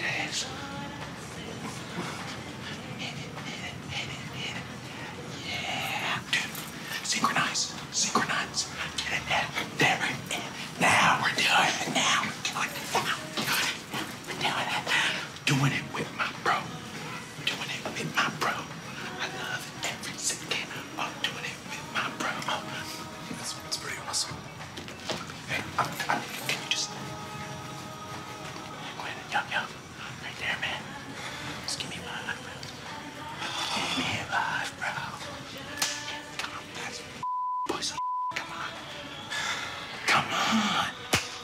Yes. Yeah. Dude, synchronize. Synchronize. There. Now we're doing it. Now we're doing it. Now we're doing it. Doing it with my bro. Doing it with my bro. I love every second of doing it with my bro. That's pretty awesome. Hey, can you just... Go ahead and jump, jump. Right there, man. Just give me five, bro. Give me five, bro. Come on, that's pussy. Come on. Come on.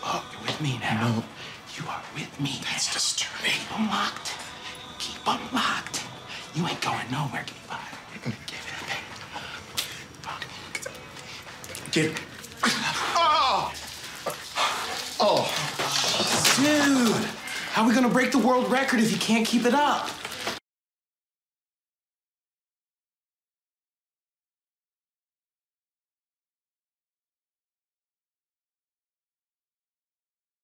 Oh, you're with me now. No. You are with me. That's disturbing. Keep them locked. Keep them locked. You ain't going nowhere. Give me five. Give it a bit. Get it. Oh! Oh. Dude, how are we gonna break the world record if you can't keep it up?